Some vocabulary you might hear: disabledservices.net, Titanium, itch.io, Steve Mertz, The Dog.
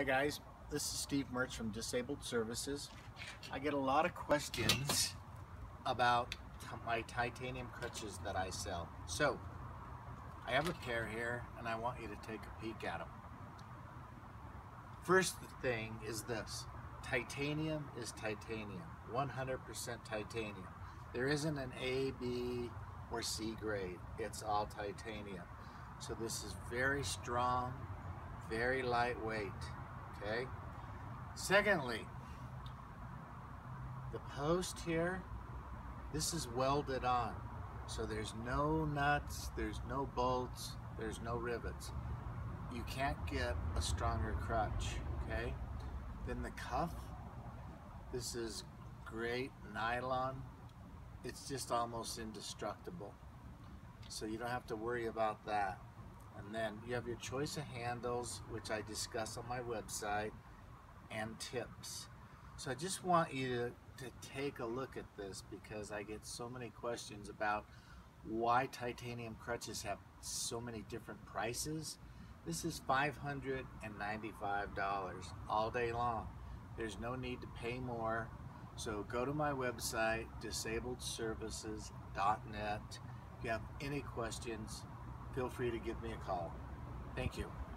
Hi guys, this is Steve Mertz from Disabled Services. I get a lot of questions about my titanium crutches that I sell. So, I have a pair here and I want you to take a peek at them. First thing is this, titanium is titanium, 100% titanium. There isn't an A, B, or C grade, it's all titanium. So this is very strong, very lightweight. Okay. Secondly, the post here, this is welded on. So there's no nuts, there's no bolts, there's no rivets. You can't get a stronger crutch, okay? Then the cuff, this is great nylon. It's just almost indestructible. So you don't have to worry about that. And then you have your choice of handles, which I discuss on my website, and tips. So I just want you to take a look at this because I get so many questions about why titanium crutches have so many different prices. This is $595 all day long. There's no need to pay more. So go to my website, disabledservices.net. If you have any questions, feel free to give me a call. Thank you.